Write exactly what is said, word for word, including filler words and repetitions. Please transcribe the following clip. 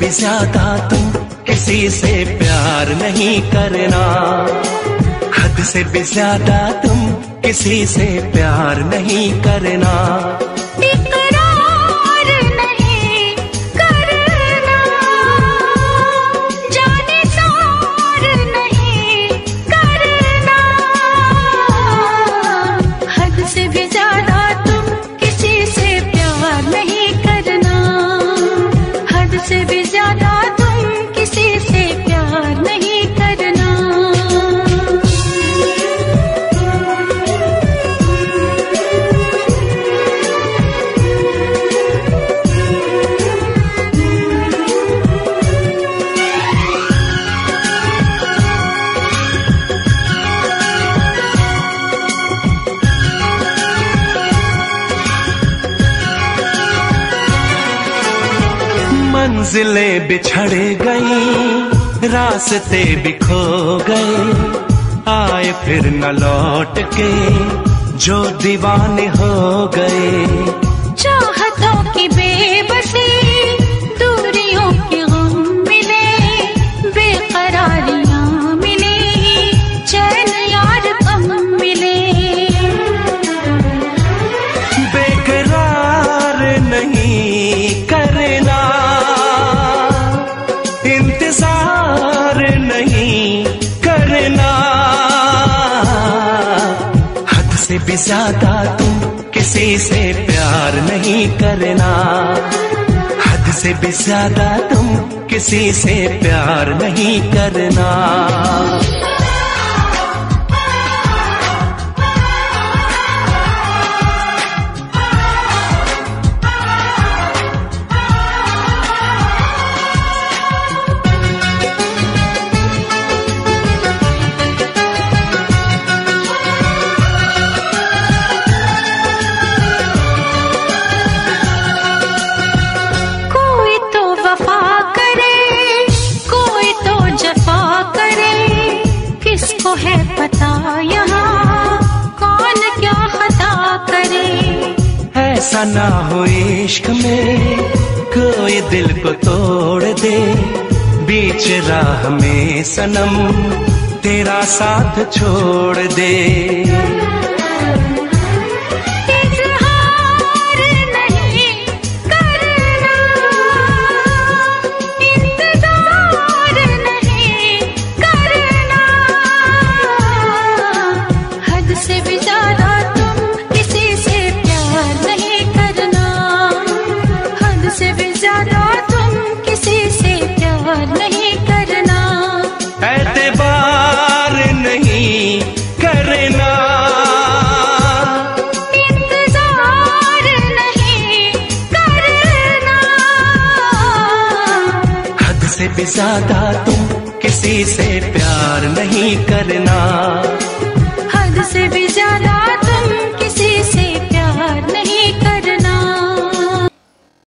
भी ज्यादा तुम किसी से प्यार नहीं करना, हद से भी ज्यादा तुम किसी से प्यार नहीं करना। मंजिलें बिछड़ गई, रास्ते भी खो गए, आए फिर न लौट के जो दीवाने हो गए। चाहतों की बेबसी, दूरियों के गम मिले, बेकरारियां मिले, चैन यार कम मिले। बेकरार नहीं करना, इंतजार नहीं करना, हद से भी ज्यादा तुम किसी से प्यार नहीं करना, हद से भी ज्यादा तुम किसी से प्यार नहीं करना। है पता यहाँ कौन क्या खता करे, ऐसा ना हो इश्क में कोई दिल को तोड़ दे, बीच राह में सनम तेरा साथ छोड़ दे। हद से भी ज्यादा तुम किसी से प्यार नहीं करना,